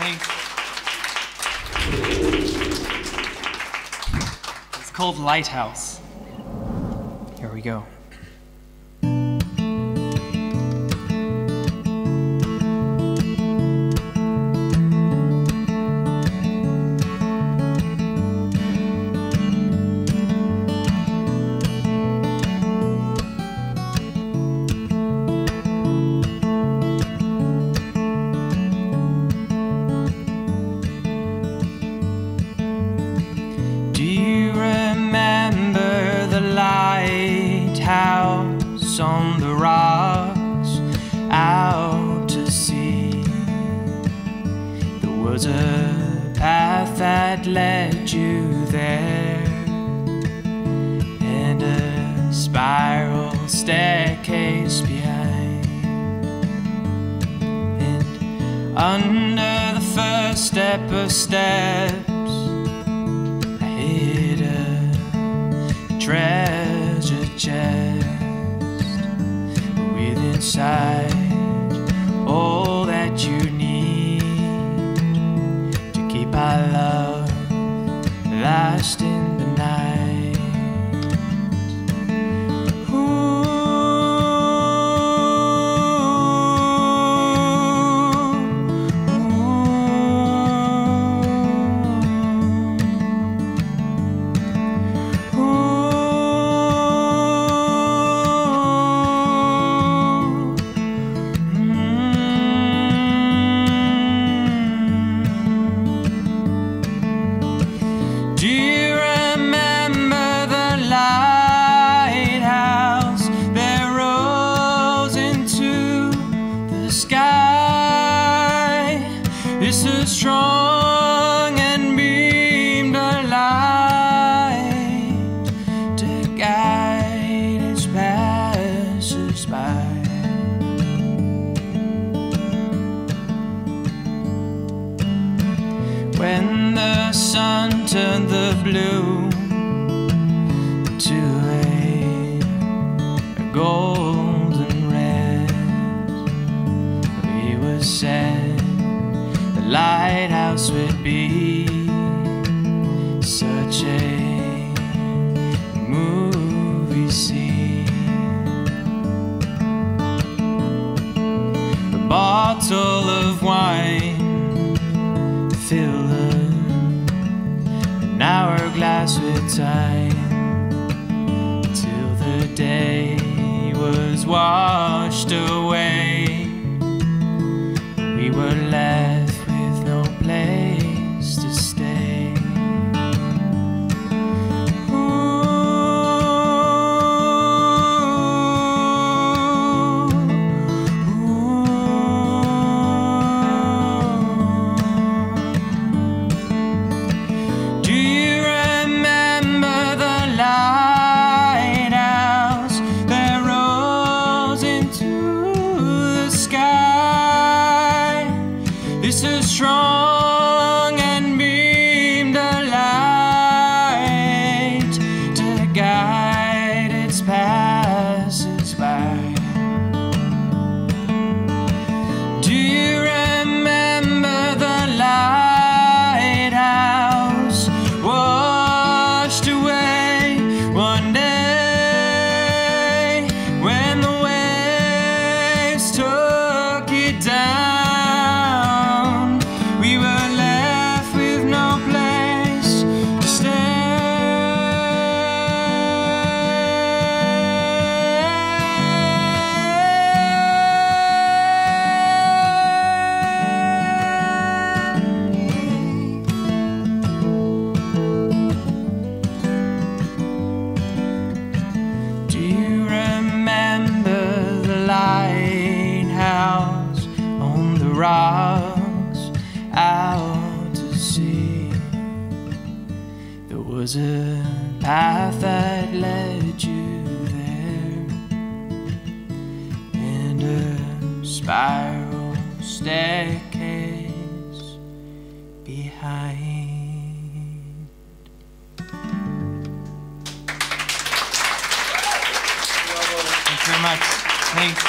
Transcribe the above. Thanks. It's called Lighthouse. Here we go. Lighthouse on the rocks out to sea. There was a path that led you there, and a spiral staircase behind. And under the first step of steps, I hid a treasure chest. All that you need to keep our love lost in the night. This is strong and beamed a light to guide its passers by. When the sun turned the blue to a golden red, it was said Lighthouse would be such a movie scene. A bottle of wine filled an hourglass with time, till the day was washed away. We were left place to stay. Do you remember the lighthouse that rose into the sky? This is strong. Rocks out to sea. There was a path that led you there, and a spiral staircase behind. Thanks very much. Thanks.